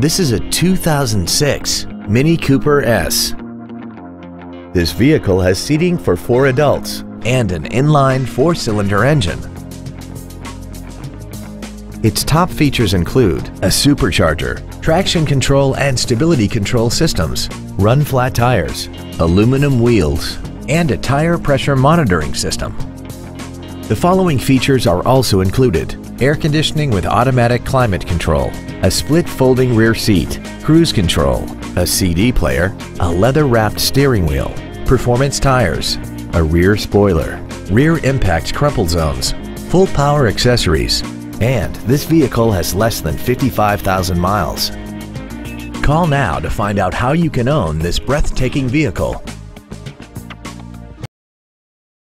This is a 2006 Mini Cooper S. This vehicle has seating for 4 adults and an inline 4-cylinder engine. Its top features include a supercharger, traction control and stability control systems, run-flat tires, aluminum wheels, and a tire pressure monitoring system. The following features are also included: air conditioning with automatic climate control, a split folding rear seat, cruise control, a CD player, a leather-wrapped steering wheel, performance tires, a rear spoiler, rear impact crumple zones, full power accessories, and this vehicle has less than 55,000 miles. Call now to find out how you can own this breathtaking vehicle.